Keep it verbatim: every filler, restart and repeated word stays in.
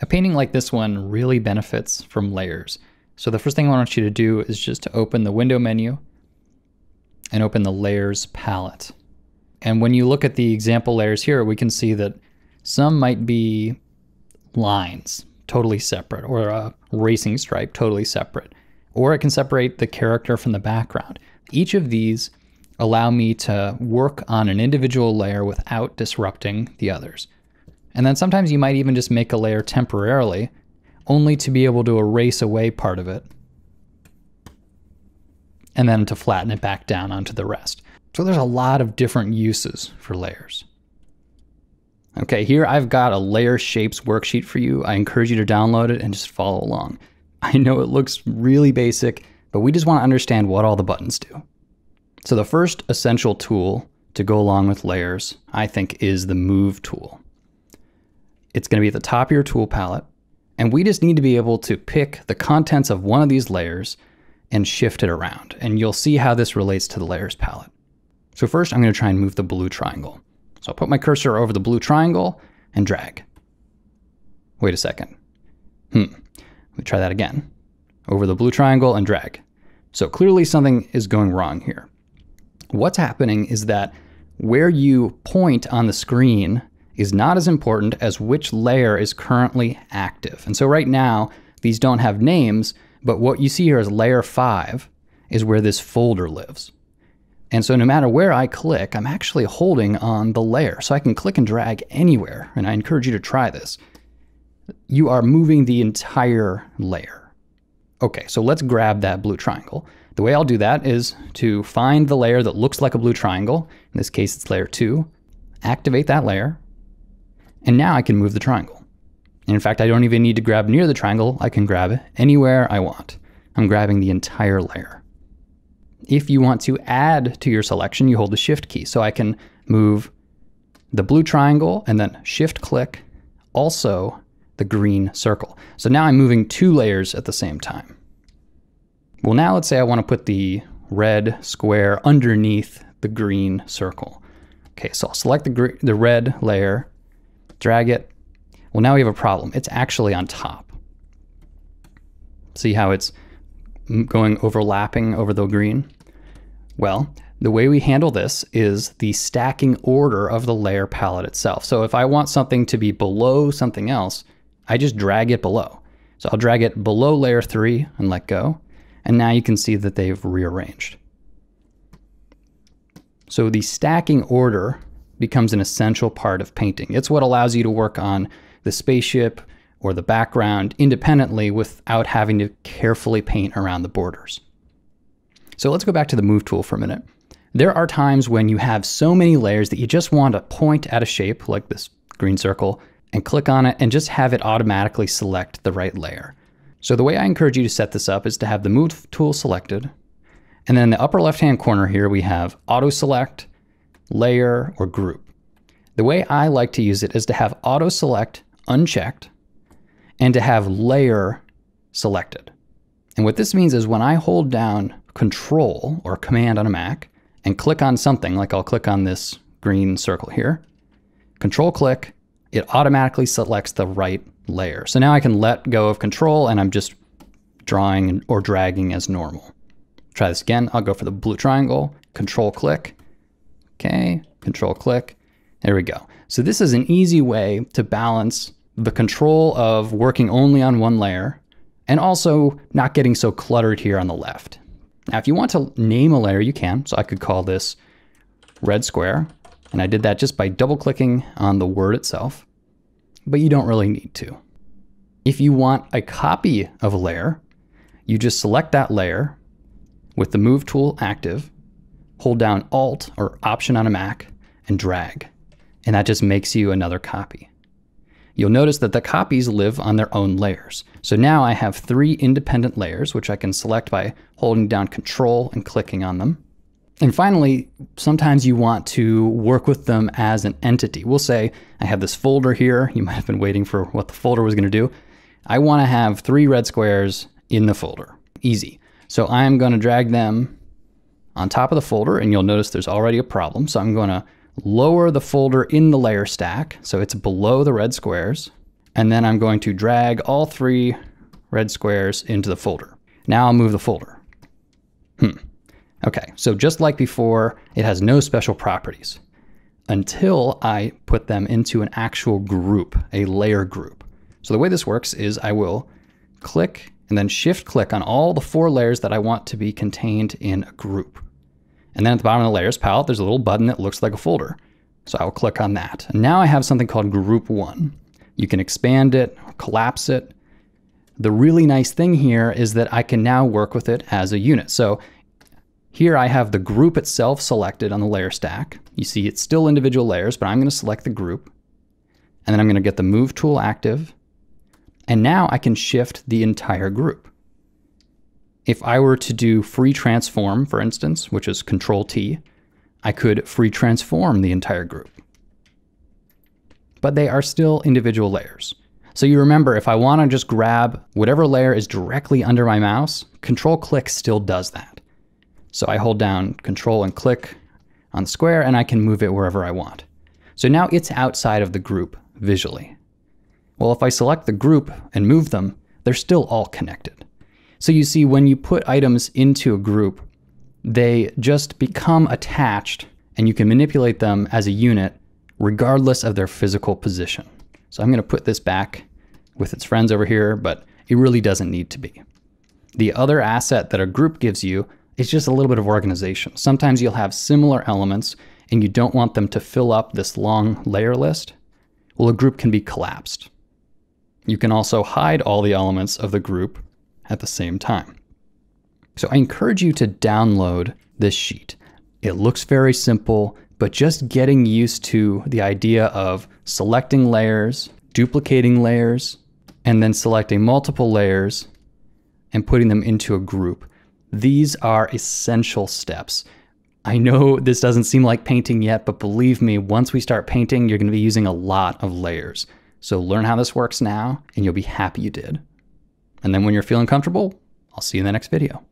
A painting like this one really benefits from layers. So the first thing I want you to do is just to open the window menu and open the layers palette. And when you look at the example layers here, we can see that some might be lines totally separate, or a racing stripe totally separate, or it can separate the character from the background. Each of these allow me to work on an individual layer without disrupting the others. And then sometimes you might even just make a layer temporarily, only to be able to erase away part of it, and then to flatten it back down onto the rest. So there's a lot of different uses for layers. Okay, here I've got a layer shapes worksheet for you. I encourage you to download it and just follow along. I know it looks really basic, but we just want to understand what all the buttons do. So the first essential tool to go along with layers, I think, is the Move tool. It's going to be at the top of your tool palette, and we just need to be able to pick the contents of one of these layers and shift it around. And you'll see how this relates to the layers palette. So first, I'm going to try and move the blue triangle. So I'll put my cursor over the blue triangle and drag. Wait a second. Hmm. Let me try that again. Over the blue triangle and drag. So clearly something is going wrong here. What's happening is that where you point on the screen is not as important as which layer is currently active. And so right now, these don't have names, but what you see here is layer five is where this folder lives. And so no matter where I click, I'm actually holding on the layer. So I can click and drag anywhere, and I encourage you to try this. You are moving the entire layer. Okay, so let's grab that blue triangle. The way I'll do that is to find the layer that looks like a blue triangle. In this case, it's layer two. Activate that layer, and now I can move the triangle. And in fact, I don't even need to grab near the triangle. I can grab anywhere I want. I'm grabbing the entire layer. If you want to add to your selection, you hold the Shift key. So I can move the blue triangle and then Shift click, also the green circle. So now I'm moving two layers at the same time. Well, now let's say I want to put the red square underneath the green circle. Okay, so I'll select the, gr the red layer, drag it. Well, now we have a problem. It's actually on top. See how it's going overlapping over the green? Well, the way we handle this is the stacking order of the layer palette itself. So if I want something to be below something else, I just drag it below. So I'll drag it below layer three and let go. And now you can see that they've rearranged. So the stacking order becomes an essential part of painting. It's what allows you to work on the spaceship or the background independently without having to carefully paint around the borders. So let's go back to the Move tool for a minute. There are times when you have so many layers that you just want to point at a shape like this green circle and click on it and just have it automatically select the right layer. So the way I encourage you to set this up is to have the Move tool selected, and then in the upper left-hand corner here we have Auto Select, Layer, or Group. The way I like to use it is to have Auto Select unchecked and to have Layer selected. And what this means is when I hold down Control or Command on a Mac and click on something, like I'll click on this green circle here, Control click, it automatically selects the right layer. So now I can let go of Control and I'm just drawing or dragging as normal. Try this again. I'll go for the blue triangle, Control click, okay, Control click, there we go. So this is an easy way to balance the control of working only on one layer and also not getting so cluttered here on the left. Now, if you want to name a layer, you can. So I could call this red square. And I did that just by double clicking on the word itself, but you don't really need to. If you want a copy of a layer, you just select that layer with the Move tool active, hold down Alt or Option on a Mac and drag. And that just makes you another copy. You'll notice that the copies live on their own layers. So now I have three independent layers, which I can select by holding down Control and clicking on them. And finally, sometimes you want to work with them as an entity. We'll say I have this folder here. You might have been waiting for what the folder was going to do. I want to have three red squares in the folder. Easy. So I'm going to drag them on top of the folder, and you'll notice there's already a problem. So I'm going to lower the folder in the layer stack, so it's below the red squares, and then I'm going to drag all three red squares into the folder. Now I'll move the folder. Hmm. Okay, so just like before, it has no special properties until I put them into an actual group, a layer group. So the way this works is I will click and then shift click on all the four layers that I want to be contained in a group. And then at the bottom of the layers palette, there's a little button that looks like a folder. So I'll click on that. And now I have something called group one. You can expand it, collapse it. The really nice thing here is that I can now work with it as a unit. So here I have the group itself selected on the layer stack. You see it's still individual layers, but I'm going to select the group. And then I'm going to get the move tool active. And now I can shift the entire group. If I were to do free transform, for instance, which is control T, I could free transform the entire group. But they are still individual layers. So you remember, if I want to just grab whatever layer is directly under my mouse, control click still does that. So I hold down control and click on the square and I can move it wherever I want. So now it's outside of the group visually. Well, if I select the group and move them, they're still all connected. So you see, when you put items into a group, they just become attached and you can manipulate them as a unit regardless of their physical position. So I'm going to put this back with its friends over here, but it really doesn't need to be. The other asset that a group gives you is just a little bit of organization. Sometimes you'll have similar elements and you don't want them to fill up this long layer list. Well, a group can be collapsed. You can also hide all the elements of the group at the same time. So I encourage you to download this sheet. It looks very simple, but just getting used to the idea of selecting layers, duplicating layers, and then selecting multiple layers and putting them into a group. These are essential steps. I know this doesn't seem like painting yet, but believe me, once we start painting, you're going to be using a lot of layers. So learn how this works now, and you'll be happy you did. And then when you're feeling comfortable, I'll see you in the next video.